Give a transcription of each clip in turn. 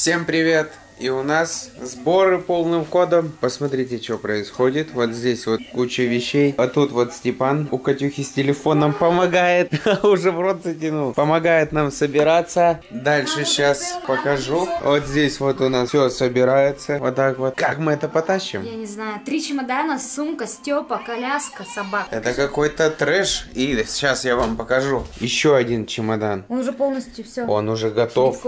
Всем привет! И у нас сборы полным ходом. Посмотрите, что происходит. Вот здесь вот куча вещей. А тут вот Степан у Катюхи с телефоном помогает. Уже в рот затянул. Помогает нам собираться. Дальше сейчас покажу. Вот здесь вот у нас все собирается. Вот так вот. Как мы это потащим? Я не знаю. 3 чемодана, сумка, Степа, коляска, собака. Это какой-то трэш. И сейчас я вам покажу. Еще один чемодан. Он уже полностью все. Он уже готов.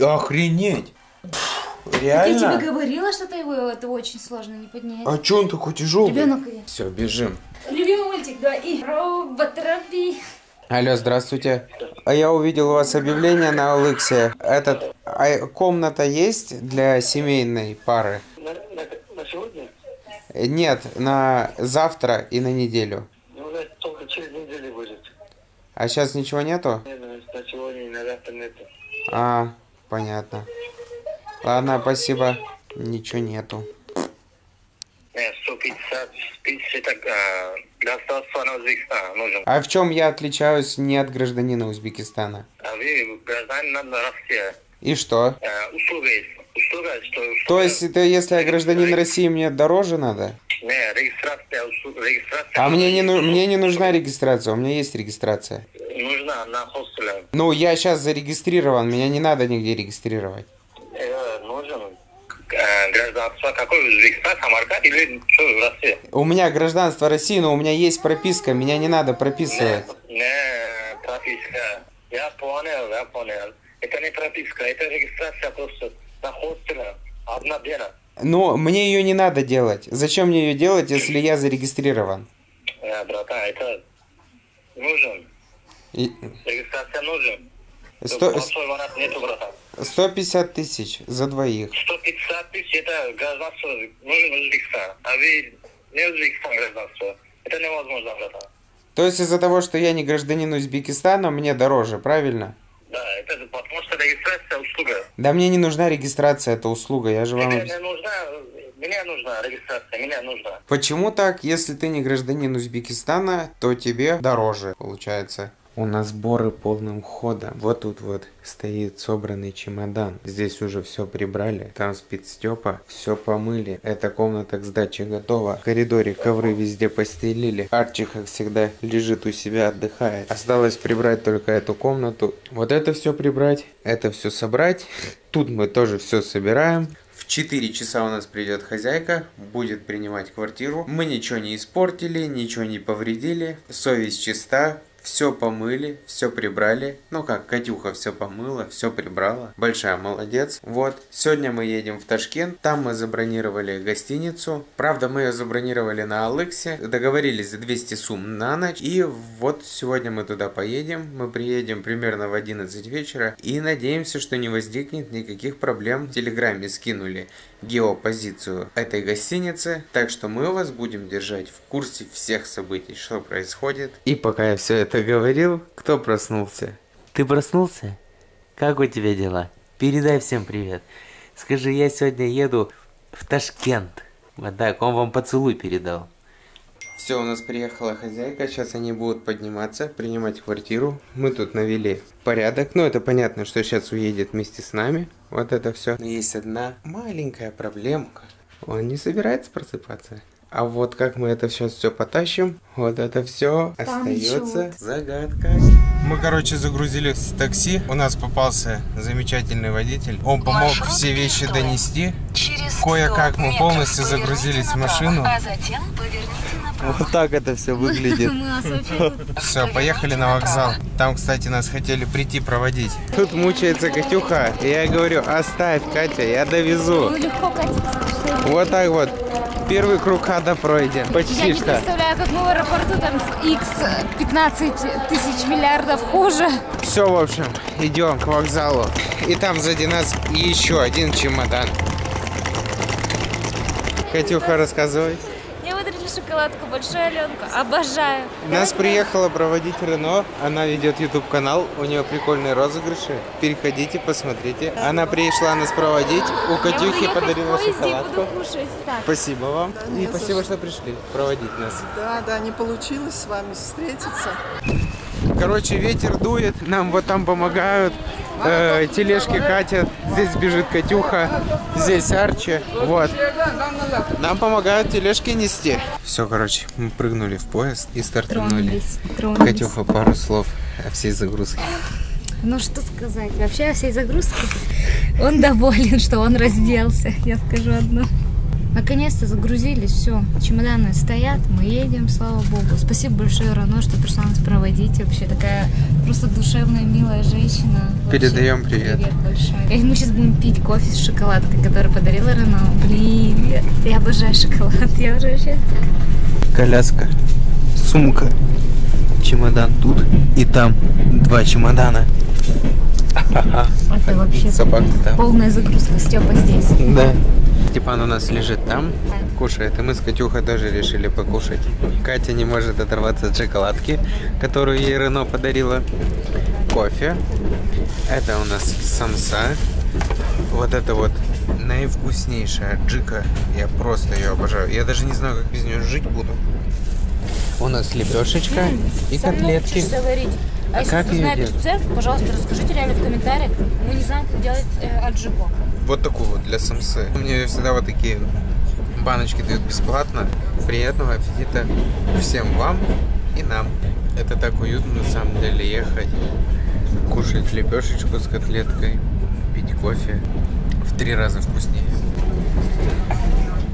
Охренеть! Реально? Я тебе говорила, что это очень сложно не поднять. А че он такой тяжелый? Ребенок. Все, бежим. Любимый мультик, да, и роботропи. Алло, здравствуйте. А я увидел у вас объявление на Аликсе. Комната есть для семейной пары? На сегодня? Нет, на завтра и на неделю. Ну, только через неделю будет. А сейчас ничего нету? Нет, на сегодня и на завтра нету. А, понятно. Ладно, спасибо. Ничего нету. А в чем я отличаюсь не от гражданина Узбекистана? Вы гражданин России. И что? Услуга есть. То есть, если я гражданин России, мне дороже надо? Нет, регистрация. А мне не нужна регистрация, у меня есть регистрация. Нужна на хостеле. Ну, я сейчас зарегистрирован, меня не надо нигде регистрировать. Гражданство какое? Узбекистан, Самарканд или что, Россия? У меня гражданство России, но у меня есть прописка, меня не надо прописывать. Не, прописка. Я понял. Это не прописка, это регистрация просто на хостеле, одна бена. Но мне ее не надо делать. Зачем мне ее делать, если я зарегистрирован? Братан, это нужен. Регистрация нужен. 150 тысяч за двоих. 150 тысяч это гражданство нужен Узбекистан. А вы не Узбекистан гражданство. Это невозможно, братан. То есть из-за того, что я не гражданин Узбекистана, мне дороже, правильно? Да, это потому что регистрация услуга. Да мне не нужна регистрация, это услуга, я же вам... Мне нужна регистрация, мне нужна. Почему так? Если ты не гражданин Узбекистана, то тебе дороже, получается. У нас сборы полным ходом. Вот тут вот стоит собранный чемодан. Здесь уже все прибрали. Там спит Степа. Все помыли. Эта комната к сдаче готова. В коридоре ковры везде постелили. Арчи, как всегда, лежит у себя, отдыхает. Осталось прибрать только эту комнату. Вот это все прибрать. Это все собрать. Тут мы тоже все собираем. 4 часа у нас придет хозяйка, будет принимать квартиру. Мы ничего не испортили, ничего не повредили. Совесть чиста, все помыли, все прибрали. Ну как, Катюха все помыла, все прибрала. Большая молодец. Вот, сегодня мы едем в Ташкент. Там мы забронировали гостиницу. Правда, мы ее забронировали на Аликсе. Договорились за 200 сум на ночь. И вот сегодня мы туда поедем. Мы приедем примерно в 11 вечера. И надеемся, что не возникнет никаких проблем. В Телеграме скинули геопозицию этой гостиницы, так что мы вас будем держать в курсе всех событий, что происходит. И пока я все это говорил, кто проснулся? Ты проснулся? Как у тебя дела? Передай всем привет. Скажи, я сегодня еду в Ташкент. Вот так, он вам поцелуй передал. Все, у нас приехала хозяйка, сейчас они будут подниматься, принимать квартиру. Мы тут навели порядок, но это понятно, что сейчас уедет вместе с нами. Вот это все. Но есть одна маленькая проблемка. Он не собирается просыпаться. А вот как мы это сейчас все потащим, вот это все остается загадкой. Мы, короче, загрузились в такси. У нас попался замечательный водитель. Он помог все вещи донести. Кое-как мы полностью загрузились в машину. Вот так это все выглядит. Все, поехали на вокзал. Там, кстати, нас хотели прийти проводить. Тут мучается Катюха. И я говорю, оставь, Катя, я довезу. Вот так вот. Первый круг ада пройден. Почти что. Я не представляю, как мы в аэропорту, там x 15 тысяч миллиардов хуже. Все, в общем, идем к вокзалу. И там сзади нас еще один чемодан. Катюха, рассказывай. Я выдрали шоколадку, большую Аленку. Обожаю. Нас приехала проводить Рано. Она ведет YouTube-канал. У нее прикольные розыгрыши. Переходите, посмотрите. Она пришла нас проводить. У Катюхи подарила шоколадку. Спасибо вам. И спасибо, что пришли проводить нас. Да, не получилось с вами встретиться. Короче, ветер дует, нам вот там помогают, тележки катят, здесь бежит Катюха, здесь Арчи, вот. Нам помогают тележки нести. Все, короче, мы прыгнули в поезд и стартанули. Катюха, пару слов о всей загрузке. Ну, что сказать, вообще о всей загрузке. Он доволен, что он разделся, я скажу одно. Наконец-то загрузились, все, чемоданы стоят, мы едем, слава богу. Спасибо большое, Рано, что пришла нас проводить, вообще такая просто душевная, милая женщина. Передаем привет. Привет большой. И мы сейчас будем пить кофе с шоколадкой, который подарила Рано. Блин, я обожаю шоколад, я уже счастлива. Коляска, сумка, чемодан тут и там, два чемодана. Это вообще полная загрузка, Степа здесь. Да. Степан у нас лежит там, кушает, и мы с Катюхой тоже решили покушать. Катя не может оторваться от шоколадки, которую ей Рано подарила. Кофе. Это у нас самса. Вот это вот наивкуснейшая аджика. Я просто ее обожаю. Я даже не знаю, как без нее жить буду. У нас лепешечка и котлетки. А если вы знаете рецепт, пожалуйста, расскажите реально в комментариях. Мы не знаем, как делать аджику. Вот такую вот для самсы. Мне всегда вот такие баночки дают бесплатно. Приятного аппетита всем вам и нам. Это так уютно на самом деле ехать, кушать лепешечку с котлеткой, пить кофе. В 3 раза вкуснее.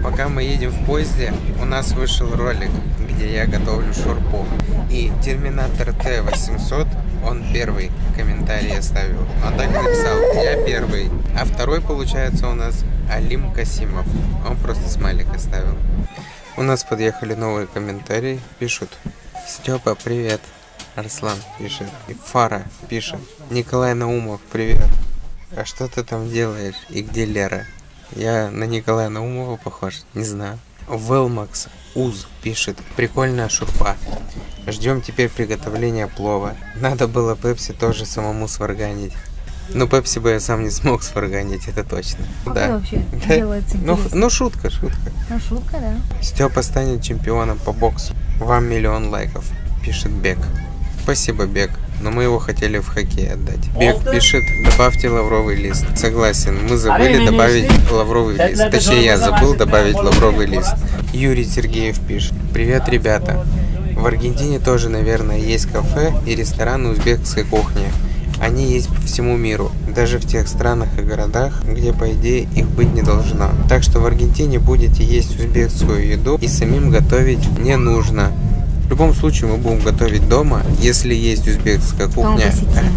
Пока мы едем в поезде, у нас вышел ролик, где я готовлю шурпу. И Терминатор Т-800, он первый комментарий оставил. Он так и написал: я первый. А второй, получается, у нас Алим Касимов. Он просто смайлик оставил. У нас подъехали новые комментарии. Пишут: Степа, привет. Арслан пишет. И Фара пишет. Николай Наумов, привет. А что ты там делаешь? И где Лера? Я на Николая Наумова похож? Не знаю. Велмакс Уз пишет: прикольная шурпа. Ждем теперь приготовления плова. Надо было пепси тоже самому сварганить. Ну, пепси бы я сам не смог сварганить, это точно. Как да. Вообще да. Делается ну, шутка, шутка. Ну, шутка, да. Степа станет чемпионом по боксу. Вам 1 000 000 лайков, пишет Бек. Спасибо, Бек, но мы его хотели в хоккей отдать. Бек пишет: добавьте лавровый лист. Согласен, мы забыли добавить лавровый лист. Точнее, я забыл добавить лавровый лист. Юрий Сергеев пишет: привет, ребята. В Аргентине тоже, наверное, есть кафе и рестораны узбекской кухни. Они есть по всему миру, даже в тех странах и городах, где, по идее, их быть не должно. Так что в Аргентине будете есть узбекскую еду и самим готовить не нужно. В любом случае мы будем готовить дома. Если есть узбекская кухня,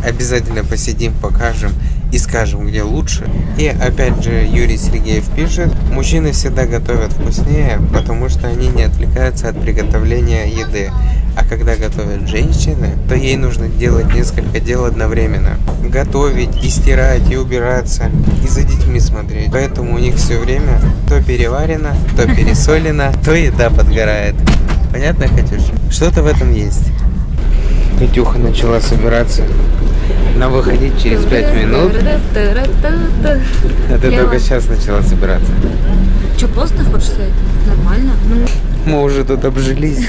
обязательно посидим, покажем и скажем, где лучше. И опять же Юрий Сергеев пишет: мужчины всегда готовят вкуснее, потому что они не отвлекаются от приготовления еды. А когда готовят женщины, то ей нужно делать несколько дел одновременно. Готовить, и стирать, и убираться, и за детьми смотреть. Поэтому у них все время то переварено, то пересолено, то еда подгорает. Понятно, Катюша? Что-то в этом есть. Катюха начала собираться. Нам выходить через 5 минут. А ты только сейчас начала собираться. Че, поздно хочешь сказать? Нормально. Мы уже тут обжились.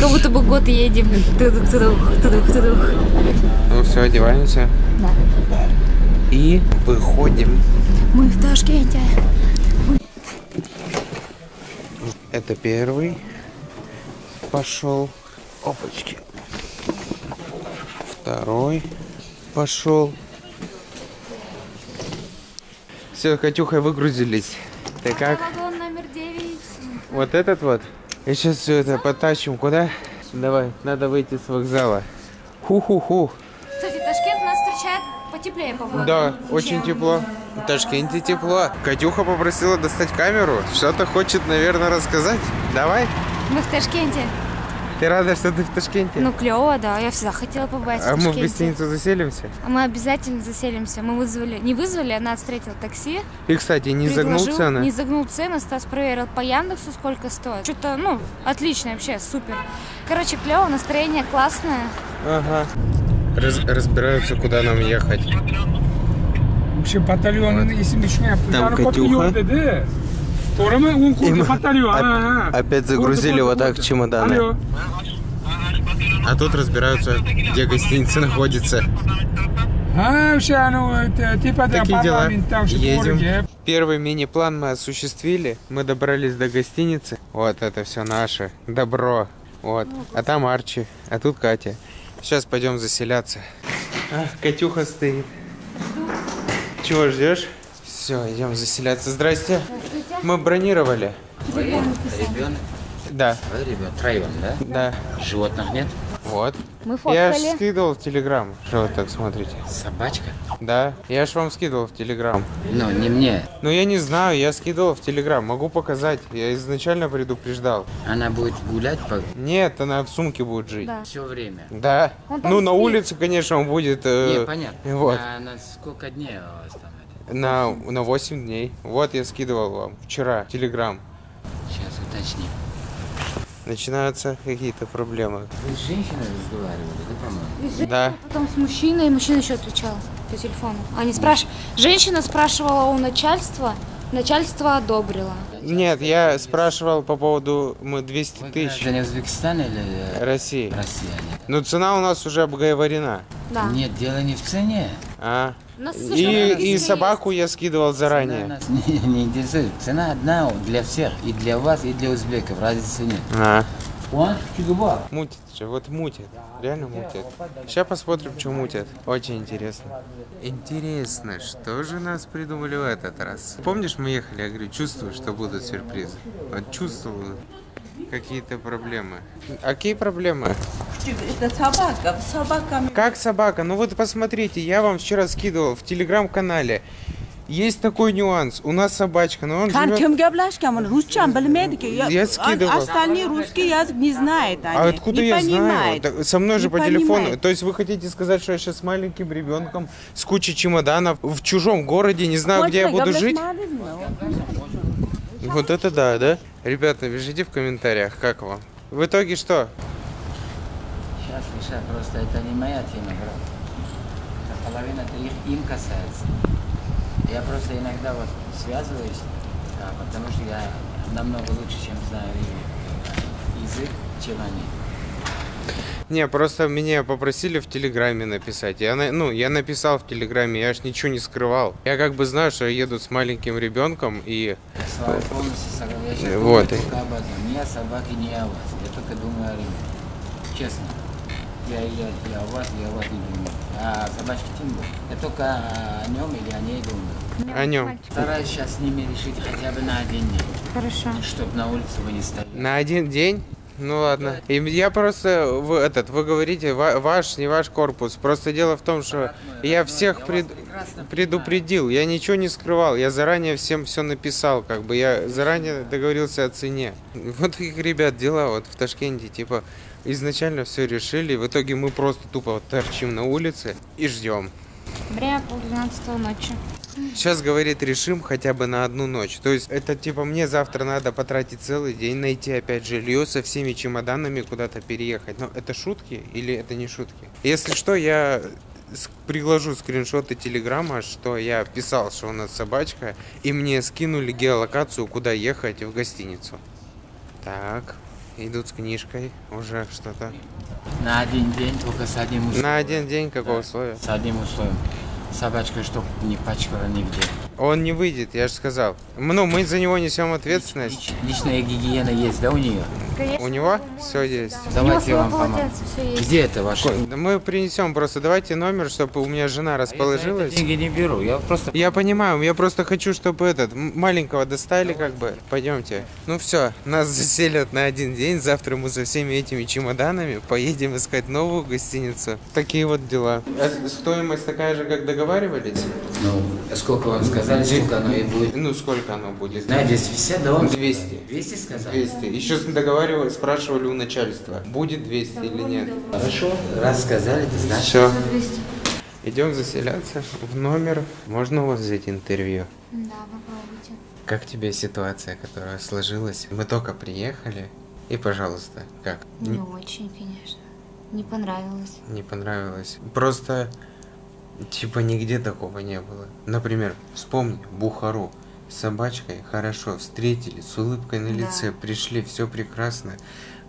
Как будто бы год едем. Ну все, одеваемся. Да. И выходим. Мы в Ташкенте. Это первый. Пошел. Опачки. Второй. Пошел. Все, Катюха, выгрузились. Ты как? Вагон номер 9. Вот этот вот. И сейчас все это потащим. Куда? Давай, надо выйти с вокзала. Ху-ху-ху. Кстати, Ташкент нас встречает потеплее, по-моему. Да, очень тепло. В Ташкенте тепло. Катюха попросила достать камеру. Что-то хочет, наверное, рассказать. Давай. Мы в Ташкенте. Ты рада, что ты в Ташкенте? Ну, клево, да. Я всегда хотела побывать в Ташкенте. А мы в гостиницу заселимся? А мы обязательно заселимся. Мы вызвали... Не вызвали, она встретила такси. И, кстати, не загнул цены. Не загнул цены. Стас проверил по Яндексу, сколько стоит. Что-то, ну, отлично вообще, супер. Короче, клево, настроение классное. Ага. Разбираются, куда нам ехать. Вообще, батальон, если мечня... Там Катюха. И опять загрузили вот так чемоданы. А тут разбираются, где гостиница находится. Такие дела. Едем. Первый мини-план мы осуществили. Мы добрались до гостиницы. Вот это все наше добро. Вот. А там Арчи, а тут Катя. Сейчас пойдем заселяться. Ах, Катюха стоит. Чего ждешь? Все, идем заселяться. Здрасте. Мы бронировали. Ребенок? Да. Ребенок. Троем, да? Да. Животных нет? Вот. Мы фоткали. Я же скидывал в Телеграм. Что вы так смотрите? Собачка? Да. Я же вам скидывал в Телеграм. Ну, не мне. Ну, я не знаю. Я скидывал в Телеграм. Могу показать. Я изначально предупреждал. Она будет гулять? Нет, она в сумке будет жить. Да. Все время? Да. Ну, на улице, конечно, он будет... Не, понятно. Вот. На сколько дней у вас там? На 8 дней. Вот я скидывал вам вчера в Телеграм. Сейчас уточним. Начинаются какие-то проблемы. Вы с женщиной разговаривали, да, по-моему? Да. Потом с мужчиной, и мужчина еще отвечал по телефону. Они спрашивали. Женщина спрашивала у начальства, начальство одобрило. Нет, я спрашивал по поводу 200 тысяч. Это не Узбекистан или России? Россия. Но цена у нас уже обговорена. Да. Нет, дело не в цене. А. И собаку я скидывал заранее. Цена нас не интересует. Цена одна для всех. И для вас, и для узбеков. Разницы нет. А. Мутит же. Вот мутит. Реально мутит. Сейчас посмотрим, что мутит. Очень интересно. Интересно, что же нас придумали в этот раз? Помнишь, мы ехали, я говорю, чувствую, что будут сюрпризы. Вот чувствовал какие-то проблемы. А какие проблемы? Это собака, собака. Как собака? Ну вот посмотрите, я вам вчера скидывал в Телеграм-канале. Есть такой нюанс. У нас собачка, но он живет... Я скидывал. Остальные русский язык не знает. А откуда я знаю? Со мной же по телефону. То есть вы хотите сказать, что я сейчас с маленьким ребенком, с кучей чемоданов, в чужом городе, не знаю, где я буду жить? Вот это да, да? Ребята, напишите в комментариях, как вам. В итоге что? Сейчас, Миша, просто это не моя тема, брат. Половина им касается. Я просто иногда вот связываюсь, да, потому что я намного лучше, чем знаю язык, чем они. Не, просто меня попросили в Телеграме написать. Я написал в Телеграме, я ж ничего не скрывал. Я как бы знаю, что едут с маленьким ребенком и... Я с вами полностью согласен. Я вот. Только об этом. Не о собаке, не о вас. Я только думаю о ребенке. Честно. Я о вас, я о вас не думаю. А собачки тем более. Я только о нем или о ней думаю. О нем. Стараюсь сейчас с ними решить хотя бы на один день. Хорошо. Чтоб на улице вы не стояли. На один день? Ну ладно. И я просто, вы говорите, ваш, не ваш корпус. Просто дело в том, что я всех предупредил, я ничего не скрывал, я заранее всем все написал, как бы я заранее договорился о цене. Вот таких, ребят, дела вот в Ташкенте, типа, изначально все решили, в итоге мы просто тупо вот торчим на улице и ждем. Время 00:30 ночи. Сейчас, говорит, решим хотя бы на одну ночь. То есть это типа мне завтра надо потратить целый день, найти опять жилье, со всеми чемоданами куда-то переехать. Но это шутки или это не шутки? Если что, я приложу скриншоты Телеграма, что я писал, что у нас собачка, и мне скинули геолокацию, куда ехать в гостиницу. Так, идут с книжкой уже что-то. На один день только с одним условием. На один день какого условия? С одним условием. Собачка, чтоб не пачкала нигде. Он не выйдет, я же сказал. Ну, мы за него несем ответственность. Личная гигиена есть, да, у нее? Конечно, у него все есть. Да. Давайте я вам помогу. Где это ваше? Мы принесем просто. Давайте номер, чтобы у меня жена расположилась. Я деньги не беру, я просто... Я понимаю, я просто хочу, чтобы этот маленького достали, давайте. Как бы. Пойдемте. Ну все, нас заселят на один день. Завтра мы за всеми этими чемоданами поедем искать новую гостиницу. Такие вот дела. А стоимость такая же, как договаривались? Ну, сколько вам сказать? Сколько оно и будет? Ну, сколько оно будет? Да, 250, да, он 200. 200 сказал? 200. Еще договаривали, спрашивали у начальства, будет 200 да, или нет. Хорошо, раз сказали, ты знаешь. Все. Идем заселяться в номер. Можно у вас взять интервью? Да, попробуйте. Как тебе ситуация, которая сложилась? Мы только приехали. И, пожалуйста, как? Не очень, конечно. Не понравилось. Не понравилось. Просто... Типа нигде такого не было. Например, вспомни Бухару. С собачкой хорошо, встретили, с улыбкой на лице, да. Пришли, все прекрасно.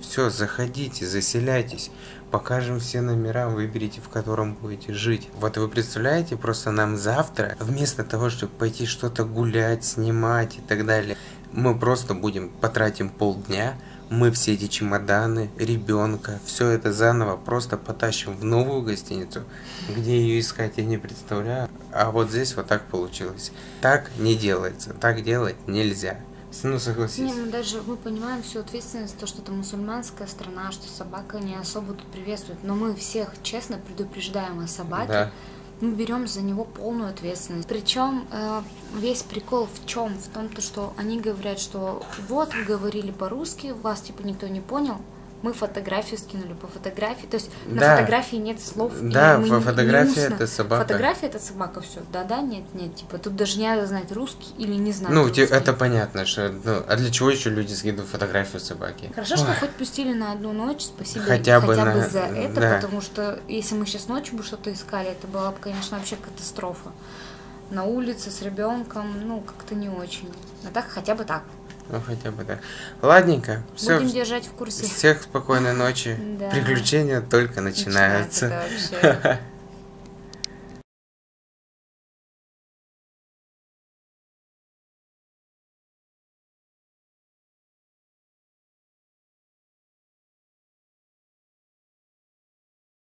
Все, заходите, заселяйтесь, покажем все номера, выберите, в котором будете жить. Вот вы представляете, просто нам завтра, вместо того, чтобы пойти что-то гулять, снимать и так далее, мы просто потратим полдня, мы все эти чемоданы, ребенка, все это заново просто потащим в новую гостиницу, где ее искать я не представляю. А вот здесь вот так получилось. Так не делается, так делать нельзя. Ну, согласись. Не, ну даже мы понимаем всю ответственность, то, что это мусульманская страна, что собака не особо тут приветствует. Но мы всех честно предупреждаем о собаке. Да. Мы берем за него полную ответственность. Причем весь прикол в чем? В том, что они говорят, что вот вы говорили по-русски, вас типа никто не понял. Мы фотографию скинули по фотографии, то есть да. На фотографии нет слов. Да, фотография это собака. Фотография это собака, все. Да-да, нет-нет, типа тут даже не надо знать русский или не знать. Ну, русский. Это понятно, что. Ну, а для чего еще люди скидывают фотографию собаки? Хорошо, ой. Что хоть пустили на одну ночь, спасибо хотя бы за это, да. Потому что если мы сейчас ночью бы что-то искали, это была бы, конечно, вообще катастрофа. На улице с ребенком, ну, как-то не очень. А так хотя бы так. Ну, хотя бы так. Ладненько. Все. Будем держать в курсе. Всех спокойной ночи. Да. Приключения только начинаются.